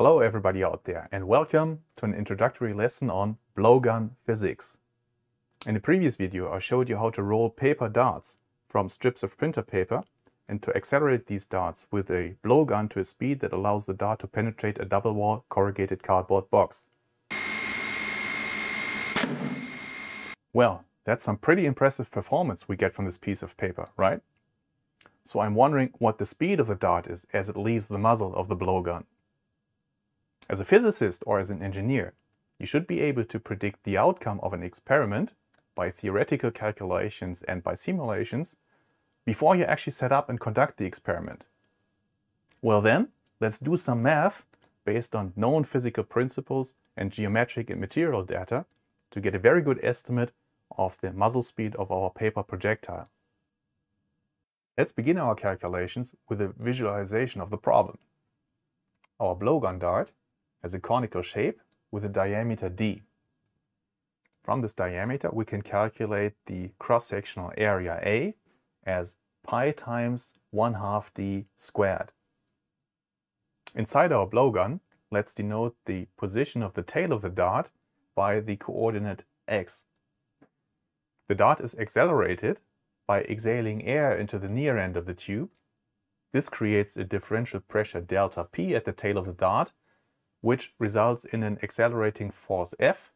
Hello everybody out there and welcome to an introductory lesson on blowgun physics. In the previous video I showed you how to roll paper darts from strips of printer paper and to accelerate these darts with a blowgun to a speed that allows the dart to penetrate a double-wall corrugated cardboard box. Well, that's some pretty impressive performance we get from this piece of paper, right? So I'm wondering what the speed of the dart is as it leaves the muzzle of the blowgun. As a physicist or as an engineer, you should be able to predict the outcome of an experiment by theoretical calculations and by simulations before you actually set up and conduct the experiment. Well then, let's do some math based on known physical principles and geometric and material data to get a very good estimate of the muzzle speed of our paper projectile. Let's begin our calculations with a visualization of the problem. Our blowgun dart has a conical shape with a diameter d. From this diameter we can calculate the cross-sectional area A as pi times 1/2 d squared. Inside our blowgun, let's denote the position of the tail of the dart by the coordinate x. The dart is accelerated by exhaling air into the near end of the tube. This creates a differential pressure delta P at the tail of the dart, which results in an accelerating force F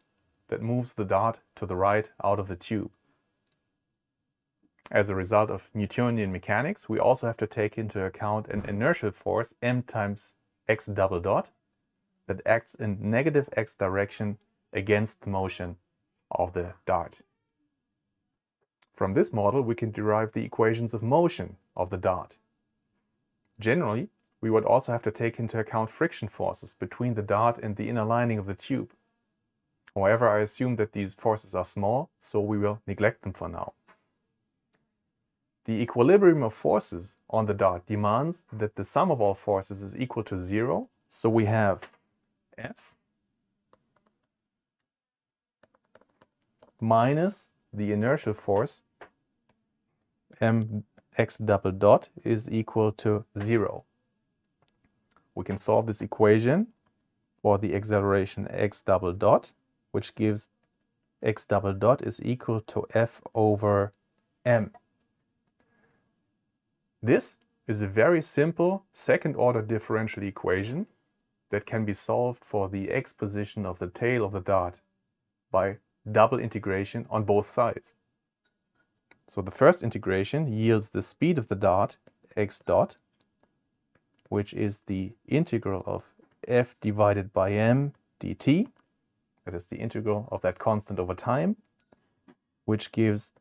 that moves the dart to the right out of the tube. As a result of Newtonian mechanics, we also have to take into account an inertial force M times x double dot that acts in negative x direction against the motion of the dart. From this model, we can derive the equations of motion of the dart. Generally, we would also have to take into account friction forces between the dart and the inner lining of the tube. However, I assume that these forces are small, so we will neglect them for now. The equilibrium of forces on the dart demands that the sum of all forces is equal to 0, so we have F minus the inertial force mx double dot is equal to 0. We can solve this equation for the acceleration x double dot, which gives x double dot is equal to f over m. This is a very simple second-order differential equation that can be solved for the x position of the tail of the dart by double integration on both sides. So the first integration yields the speed of the dart, x dot, which is the integral of f divided by m dt, that is the integral of that constant over time, which gives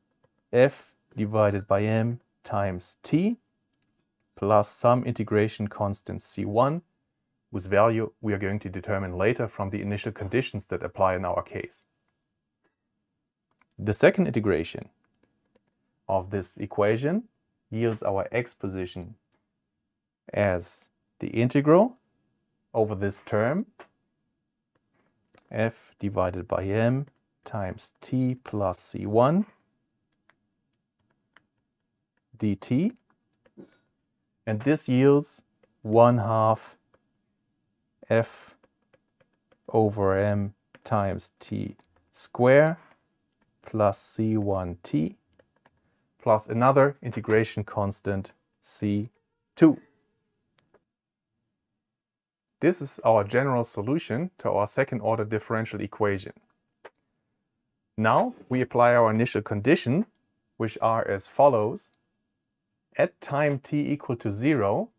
f divided by m times t plus some integration constant c1, whose value we are going to determine later from the initial conditions that apply in our case. The second integration of this equation yields our x position as the integral over this term f divided by m times t plus c1 dt, and this yields 1/2 f over m times t square plus c1t plus another integration constant C2. This is our general solution to our second-order differential equation. Now we apply our initial condition, which are as follows. At time t equal to 0,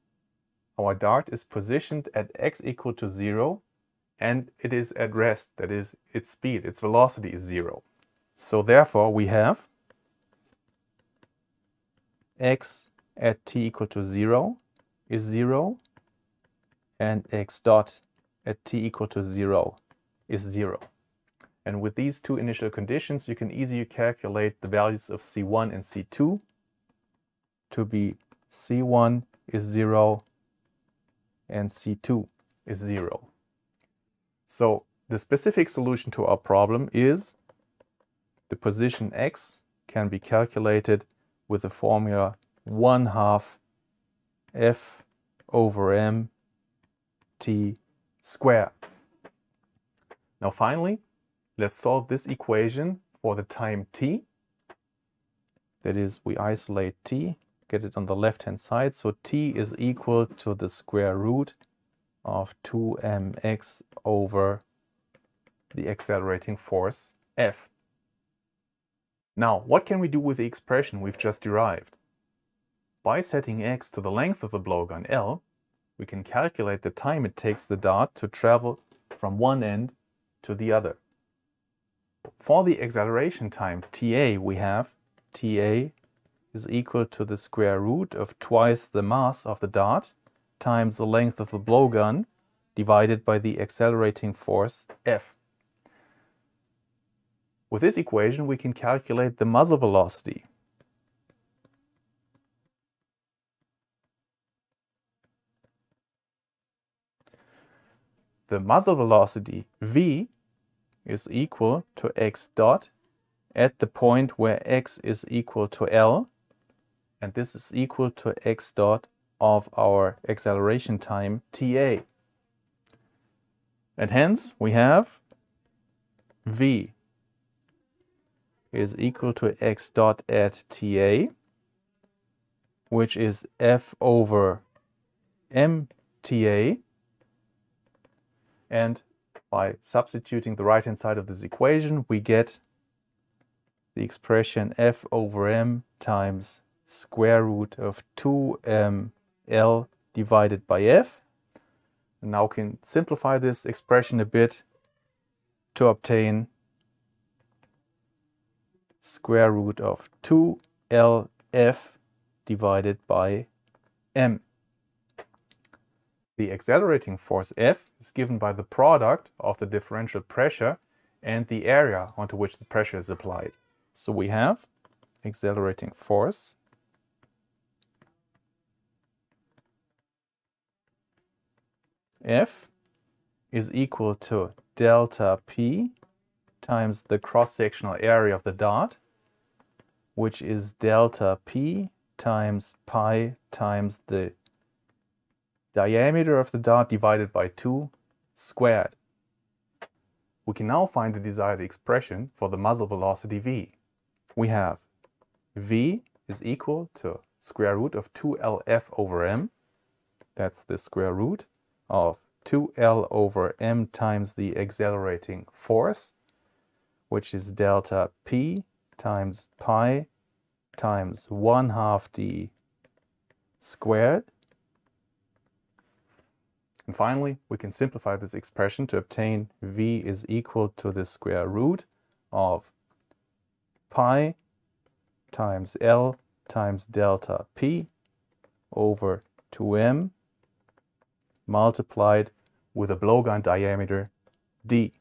our dart is positioned at x equal to 0 and it is at rest, that is, its speed, its velocity is 0. So therefore we have x at t equal to 0 is 0 and x dot at t equal to 0 is 0. And with these two initial conditions you can easily calculate the values of c1 and c2 to be c1 is 0 and c2 is 0. So the specific solution to our problem is the position x can be calculated with the formula 1/2 f over m t square. Now finally, let's solve this equation for the time t. That is, we isolate t, get it on the left-hand side. So t is equal to the square root of 2mx over the accelerating force F. Now, what can we do with the expression we've just derived? By setting x to the length of the blowgun L, we can calculate the time it takes the dart to travel from one end to the other. For the acceleration time TA, we have TA is equal to the square root of twice the mass of the dart times the length of the blowgun divided by the accelerating force F. With this equation, we can calculate the muzzle velocity. The muzzle velocity V is equal to x dot at the point where x is equal to L, and this is equal to x dot of our acceleration time TA. And hence we have V is equal to x dot at TA, which is F over mTA. And by substituting the right-hand side of this equation, we get the expression F over m times square root of 2mL divided by F. And now we can simplify this expression a bit to obtain square root of 2LF divided by M. The accelerating force F is given by the product of the differential pressure and the area onto which the pressure is applied. So we have accelerating force F is equal to delta P times the cross-sectional area of the dart, which is delta P times pi times the diameter of the dart divided by 2 squared. We can now find the desired expression for the muzzle velocity V. We have V is equal to square root of 2LF over M. That's the square root of 2L over M times the accelerating force, which is delta P times pi times 1/2 d squared. And finally, we can simplify this expression to obtain V is equal to the square root of pi times L times delta P over 2M multiplied with a blowgun diameter D.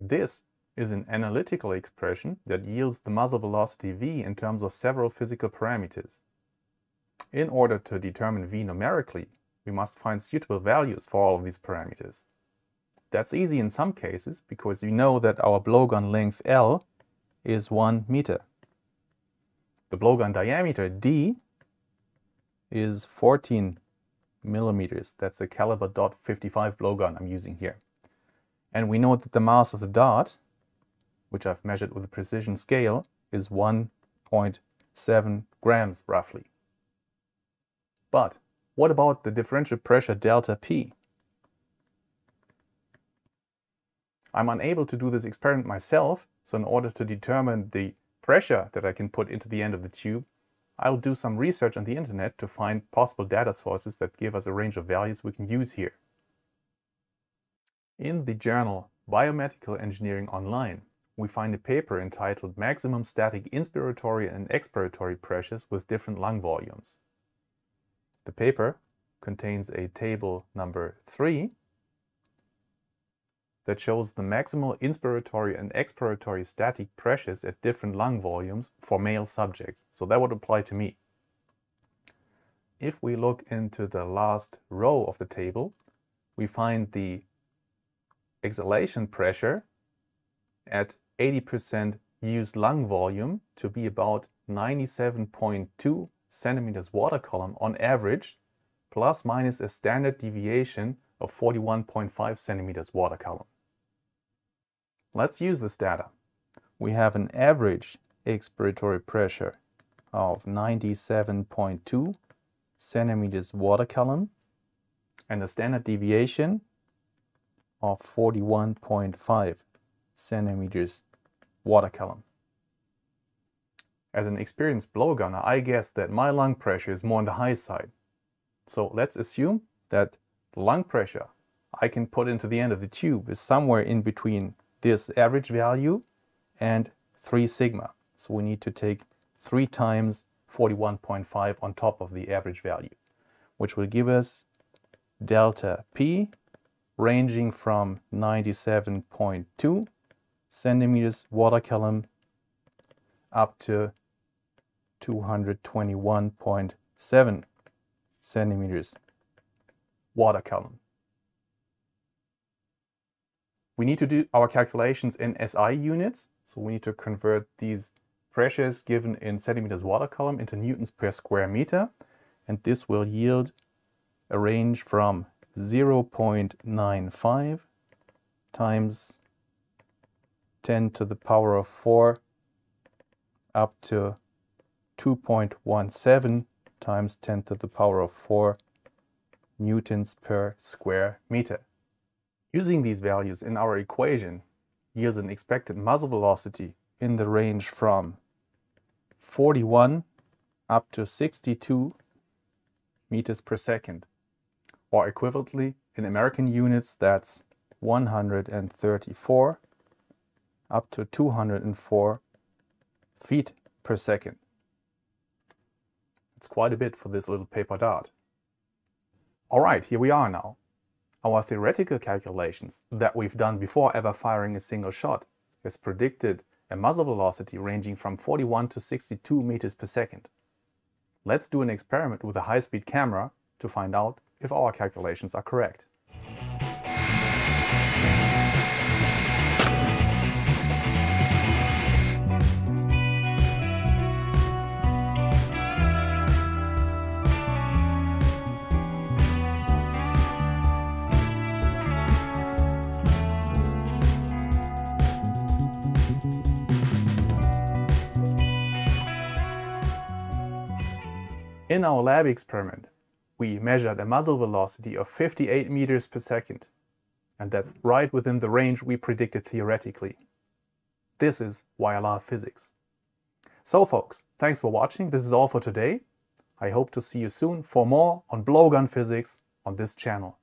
This is an analytical expression that yields the muzzle velocity V in terms of several physical parameters. In order to determine V numerically, we must find suitable values for all of these parameters. That's easy in some cases because you know that our blowgun length L is 1 meter. The blowgun diameter D is 14 millimeters. That's a caliber .55 blowgun I'm using here. And we know that the mass of the dart, which I've measured with a precision scale, is 1.7 grams roughly. But what about the differential pressure delta P? I'm unable to do this experiment myself, so in order to determine the pressure that I can put into the end of the tube, I'll do some research on the internet to find possible data sources that give us a range of values we can use here. In the journal Biomedical Engineering Online, we find a paper entitled Maximum Static Inspiratory and Expiratory Pressures with Different Lung Volumes. The paper contains a table number 3 that shows the maximal inspiratory and expiratory static pressures at different lung volumes for male subjects. So that would apply to me. If we look into the last row of the table, we find the exhalation pressure at 80% used lung volume to be about 97.2 centimeters water column on average plus minus a standard deviation of 41.5 centimeters water column. Let's use this data. We have an average expiratory pressure of 97.2 centimeters water column and a standard deviation of 41.5 centimeters water column. As an experienced blowgunner, I guess that my lung pressure is more on the high side. So let's assume that the lung pressure I can put into the end of the tube is somewhere in between this average value and 3 sigma. So we need to take 3 times 41.5 on top of the average value, which will give us delta P ranging from 97.2 centimeters water column up to 221.7 centimeters water column. We need to do our calculations in SI units, so we need to convert these pressures given in centimeters water column into newtons per square meter, and this will yield a range from 0.95 times 10 to the power of 4 up to 2.17 times 10 to the power of 4 newtons per square meter. Using these values in our equation yields an expected muzzle velocity in the range from 41 up to 62 meters per second, or equivalently in American units that's 134 up to 204 feet per second. It's quite a bit for this little paper dart. Alright, here we are now. Our theoretical calculations that we've done before ever firing a single shot has predicted a muzzle velocity ranging from 41 to 62 meters per second. Let's do an experiment with a high-speed camera to find out if our calculations are correct. In our lab experiment, we measured a muzzle velocity of 58 meters per second, and that's right within the range we predicted theoretically. This is why I love physics. So folks, thanks for watching. This is all for today. I hope to see you soon for more on blowgun physics on this channel.